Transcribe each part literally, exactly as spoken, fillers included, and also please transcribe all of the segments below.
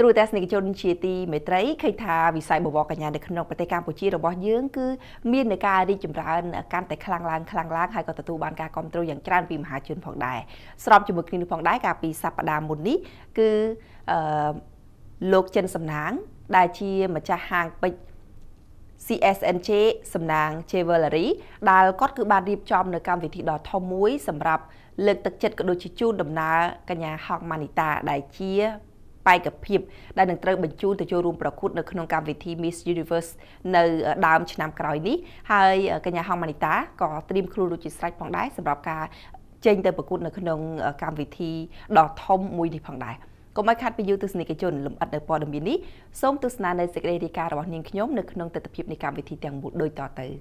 Trú test này cho nên chia ti mấy trái khi thà vì sai bộ bọc cả nhà để khẩn nộp tại Campuchia rồi bỏ dưỡng cứ miên để ca đi chìm ra can tại khang lang khang lang hay còn tụi bạn ca con trâu dạng tràn vì mà hạ chuyên phòng đài. Sau chụp một clip phòng đài cả vì sập đàm một ní cứ lột chân sầm nắng đài chia mà cha hàng bệnh xê ét en xê សំ nàng Chevalery ដែល គាត់ គឺ បាន រៀប ចំ នៅ កម្ម វិធី ដ៏ ធំ មួយ សម្រាប់ លើក ទឹក ចិត្ត ក៏ ដូច ជា ជូន ដំណើរ កញ្ញា ហង ម៉ានីតា ដែល ជា បេក្ខ ភាព ដែល នឹង ត្រូវ បញ្ជូន ទៅ ចូល រួម ប្រកួត នៅ ក្នុង កម្ម វិធី Miss Universe នៅ ដើម ឆ្នាំ ក្រោយ នេះ ហើយ កញ្ញា ហង ម៉ានីតា ក៏ ត្រៀម ខ្លួន ដូច ជា ស្រេច ផង ដែរ សម្រាប់ ការ ចេញ ទៅ ប្រកួត នៅ ក្នុង កម្ម វិធី ដ៏ ធំ មួយ នេះ ផង ដែរ Có mấy khách bị dư tư sinh cái chôn lụm ắt ở bờ đầm biển ní, sớm tư sinh này sẽ gây ra vào những nhóm được nâng tập hiệp này cảm về thị trường một đôi tỏ tới.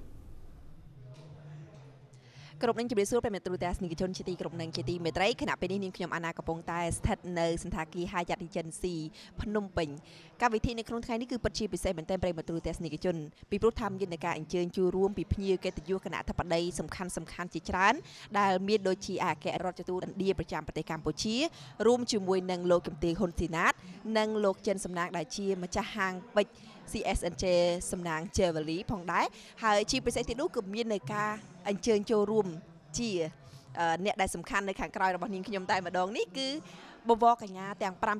ក្រុមនេះជាពិសេសព្រមតែមេត្រួតេសនិកជនជាទីក្រុងនឹងជាទីមេត្រីខណៈពេលនេះនាងខ្ញុំអាណាកំពុងតែស្ថិតនៅសន្តាគារ xê ét en xê សំ nàng Chevalery ផងដែរហើយជាពិសេសទីនោះគឺមាននៃការអញ្ជើញចូលរួមជាអ្នកដែលសំខាន់នៅខាងក្រៅរបស់នាងខ្ញុំតែម្ដងនេះគឺបវរកញ្ញាទាំង ក្នុង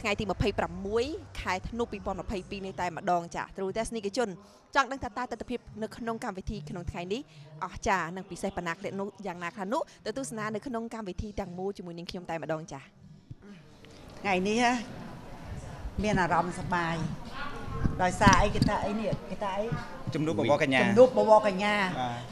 ថ្ងៃទី ម្ភៃប្រាំមួយ ខែធ្នូ ពីរពាន់ម្ភៃពីរ នេះតែម្ដងចា True Test និកជន ចង់ដឹងថាតើទិដ្ឋភាព នៅក្នុងកម្មវិធី ក្នុងថ្ងៃនេះ អស្ចារ្យ និងពិសេសប៉ុណ្ណាខ្លះនោះ យ៉ាងណាខ្លះនោះ ទៅទស្សនា នៅក្នុងកម្មវិធី ទាំងមូល ជាមួយនឹងខ្ញុំតែម្ដងចា ថ្ងៃនេះ មានអារម្មណ៍សប្បាយ ដោយសារអី គេថាអី នេះ គេថាអី ជំនួបបវរកញ្ញា ជំនួបបវរកញ្ញា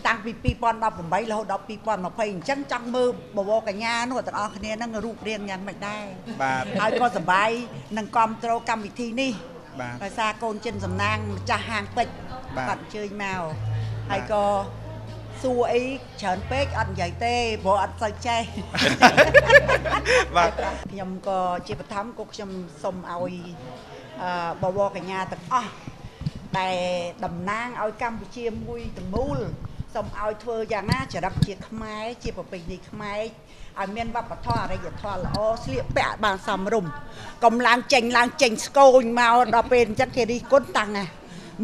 តាំងពី ពីរពាន់ដប់ប្រាំបី រហូត ដល់ ពីរពាន់ម្ភៃ អញ្ចឹង ចង់មើលបវរកញ្ញានោះ ទាំងអស់គ្នា នឹង រូបរាង យ៉ាង មិន ដែរ បាទ ហើយ ក៏ សប្បាយ នឹង គ្រប់គ្រង កម្មវិធី នេះ បាទ ដោយសារ កូន ចិន សំ nàng ម្ចាស់ ហាង ពេជ្រ បាទ អញ្ជើញ មក ហើយ ក៏ សួរ អី ច្រើន ពេក អត់ និយាយ ទេ ព្រោះ អត់ សូវ ចេះ បាទ ខ្ញុំ ក៏ ជា បឋម ក៏ ខ្ញុំ សុំ ឲ្យ បវរកញ្ញាទាំងអស់ ដែល តំណាង ឲ្យ កម្ពុជា មួយ ទាំងមូល សូម ឲ្យ ធ្វើ យ៉ាង ណា ចរិត ជា ខ្មែរ ជា ប្រពៃណី ខ្មែរ ឲ្យ មាន វប្បធម៌ អរិយធម៌ ល្អ ស្លៀក ពាក់ ឲ្យ បាន សមរម្យ កុំ ឡើង ចេញ ឡើង ចេញ ស្គង មក ដល់ ពេល អញ្ចឹង គេ រិះ គន់ តាំង ណា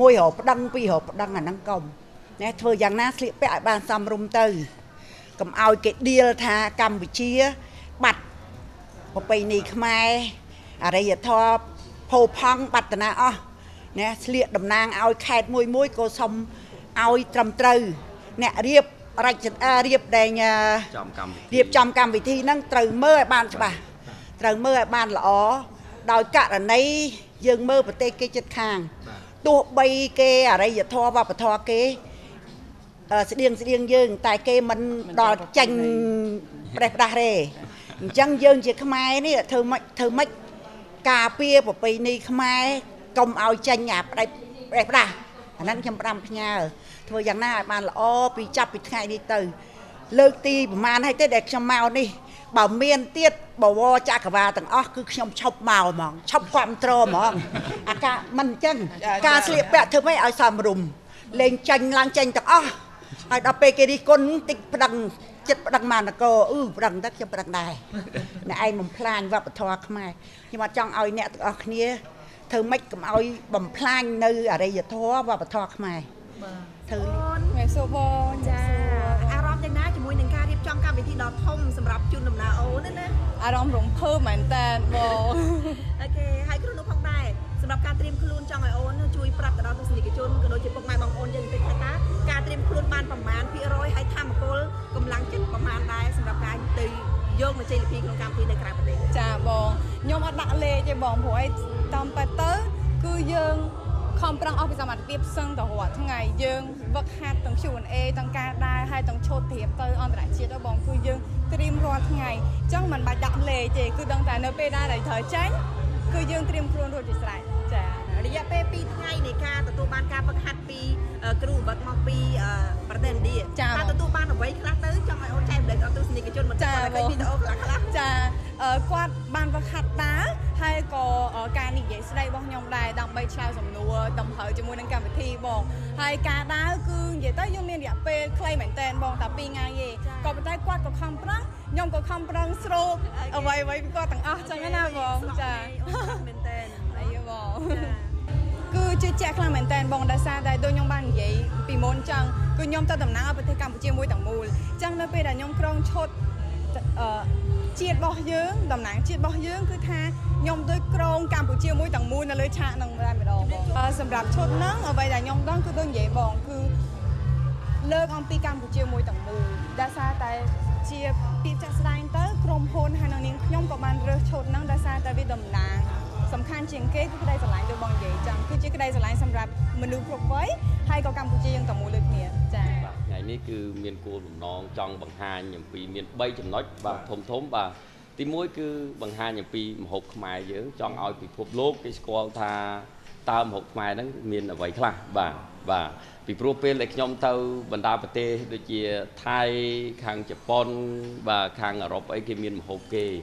មួយ រោ ប្តឹង ពីរ រោ ប្តឹង អា ហ្នឹង កុំ ណា ធ្វើ យ៉ាង ណា ស្លៀក ពាក់ ឲ្យ បាន សមរម្យ ទៅ កុំ ឲ្យ គេ deal ថា កម្ពុជា បាត់ ប្រពៃណី ខ្មែរ អរិយធម៌ ផោផង់បាត់តាណាអស់អ្នកស្លៀកតំណាងឲ្យខេត្តមួយមួយក៏សុំឲ្យត្រឹមត្រូវអ្នករៀបរចនារៀបដែល ការពារបប្រពៃណីខ្មែរកុំឲ្យចាញ់អាប្រេះប្រះទេអញ្ចឹងយើងជាខ្មែរនេះធ្វើយ៉ាងណាឲ្យបានល្អពីចាប់ពីថ្ងៃនេះទៅលើកទីប្រមាណហើយទេដែលខ្ញុំមកនេះបើមានទៀតបវរចាក់កវ៉ាទាំងអស់គឺខ្ញុំឈប់មកហ្មងឈប់គ្រប់ត្រហ្មងអាកាមិនអញ្ចឹងការស្លៀកពាក់ធ្វើម៉េចឲ្យសមរម្យលេងចាញ់ឡើងចាញ់ទាំងអស់ឲ្យដល់ពេលគេរិះគន់តិចប្រដឹង គឺយើងខំប្រឹងអស់ពីសមត្ថភាពសឹងតរថ្ងៃយើងវឹកហាត់ទាំងខ្លួនឯង គាត់បានវឹកហាត់តា hay có ca này dễ đây bọn nhom đài đồng bay trao dòng nua đồng thời cho môi năng cảm thi bọn hay cá đá cương dễ tới dương miền địa pê clay mảnh tên bọn tập pin ngay gì còn bên tay quạt có không prăng nhom có không prăng sro ở vậy vậy có tặng áo cho nên là bọn chả mảnh tên này bọn cứ chơi chẹt là mảnh tên bọn đã xa đây đôi nhom ban vậy vì môn chăng cứ nhom ta tầm nắng ở bên tay cầm chiêu môi tặng mùi chăng là pê là nhom krong chốt chiết bò dướng đầm nắng chiết bò dướng cứ tha nhom tôi krong Campuchia mũi tầng mũi là lưới chạ nằng ra mày đổ bỏ sầm rạp chốt nắng ở vậy là nhom đó cứ đơn dễ bòn cứ lơ con pi Campuchia mũi tầng mũi đa sa tại chiết pi chạ sài tới krong hôn hai nàng nín nhom có bàn rơ chốt nắng đa sa tại vì đầm nắng sầm khăn chiên kế cứ đây trở lại đôi bòn dễ chẳng cứ chiết cái đây trở lại sầm rạp mình lưu phục với hay có Campuchia dân tầng mũi lưới nè ngày ní cứ miền cua lùn non trong bằng hai nhầm pi miền bay chầm nói và thôm thốm và tí muối cứ bằng hai nhầm pi một hộp mài dưỡng trong ao bị phụp lốp cái sco tha ta một hộp mài đó miền là vậy là và và bị prope lại nhom tàu bần đa bát tê đôi chia Thái khang Japan và khang ở Úc ấy cái miền một hộp kê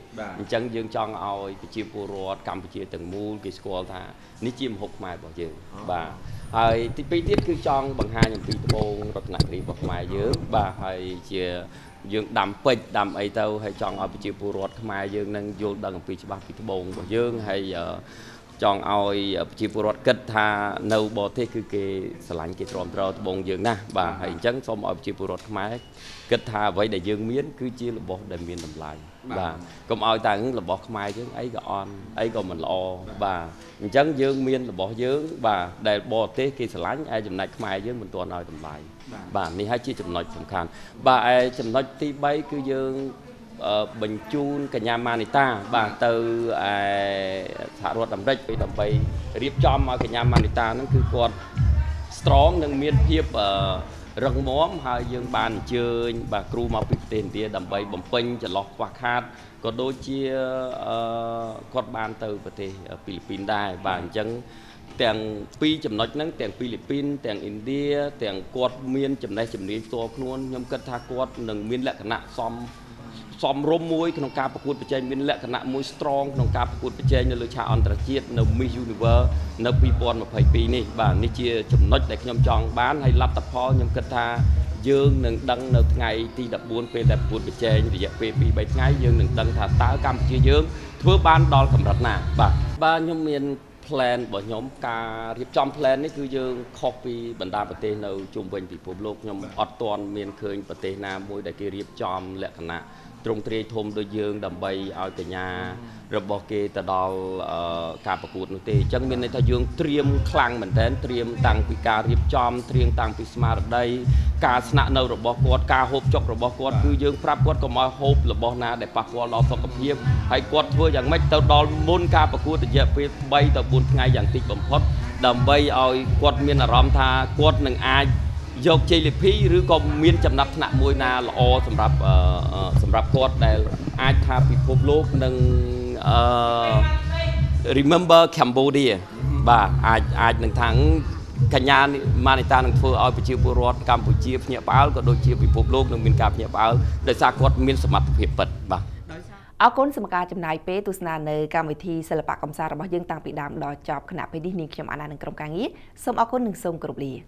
chẳng dưỡng trong ao bị chia purot Campuchia từng mua cái sco tha ní chia một hộp mài bảo dưỡng và hơi tí pi tiết cứ chọn bằng hai nhầm pi bông vật nặng đi vật mài dướng và hơi chia dương đầm pịch đầm ấy tao hay chọn ở bị chia purot mài dương nâng vô đằng pi ba pi bông vật dương hay chọn oi chia purot kết tha nâu bò thế cứ kê sành kê tròn tròn bông dương na và hay chấn xong ở chia purot mài kết tha vậy để dương miến cứ chia là bột để miến làm lại và cũng oi ta cũng là bọt mài chứ ấy có on ấy còn mình lo và chấn dương miên là bọt dướng và để bò tê kia sờ lánh ai chụp này mài chứ mình toàn nói tầm lại và này hai chiếc chụp nói tầm khăn và ai chụp nói ti bay cứ dương bình chun cả nhà mani ta và từ thả ruột đầm rách đầm bay riết chom ở cả nhà mani ta nó cứ còn strong nâng miên hiệp răng móm hai dương bàn chơi bà kêu mau bị tiền tiền đầm bay bầm phênh chả lọt quạt hạt có đôi chia con bàn từ vật thể Philippines đài bàn chân tiền pi chấm nói nắng tiền Philippines tiền India tiền quạt miên chấm này chấm này to luôn nhom cất tha quạt nâng miên lệ khả năng xóm xóm rôm muối trong cà phê cuốn bịch chén miên lệ khả năng muối strong trong cà phê cuốn bịch chén nơi cha on trachit nơi Miss Universe nơi Pipon mà phải pi này bàn này chia chấm nói để nhom chọn bán hay lắp tập kho nhom cất tha dương nâng đăng nợ ngày thì đập buôn về đập buôn về chơi để dẹp về bị bảy ngày dương nâng đăng thả táo cam chưa dương thưa ban đo cầm rạch nè bà ba nhóm miền plan bỏ nhóm cà hiệp trong plan đấy cứ dương copy bản đa bát tê nâu chung quanh bị phổ lộc nhóm ọt toàn miền khơi bát tê nam môi đại kia hiệp trong lệ khả nạ trong tre thôm đôi dương đầm bay ở cả nhà rồi bỏ kê tờ đo cà bạc cụt nô tê chẳng miền này thay dương triêm khang mình thế triêm tăng bị cà hiệp trong triêm tăng bị smart đây cả nạn nâu rồi bỏ quạt cả hộp chọc rồi bỏ quạt cứ dương pháp quạt có mọi hộp là bỏ na để bạc quạt lo phật hiệp hay quạt vừa dạng mấy tàu đo môn ca bạc quạt để bay tàu buôn ngay dạng tịch bẩm phật đầm bay ơi quạt miền là rom tha quạt nâng ai dọc chơi lịch phi rứa còn miền chậm nắp nặng môi na là o sầm rạp sầm rạp quạt để ai tha bị phốp lốp nâng remember Cambodia và ai ai nâng thắng cả nhà Manita đang phơi ở Campuchia, Campuchia nhà báo có đôi chia bị phụp lốp nông miền Cà nhà báo để xa quạt miền sầm mặt hiệp vật bà. Áo côn sầm cà chấm nai pé tu sna nơi Cam vị thi sờ bạc cầm sa rập bao dương tăng bị đam đòi chọc khẩn áp đi niêm chấm anh đang cầm càng ý, sớm áo côn đừng sông cột lì.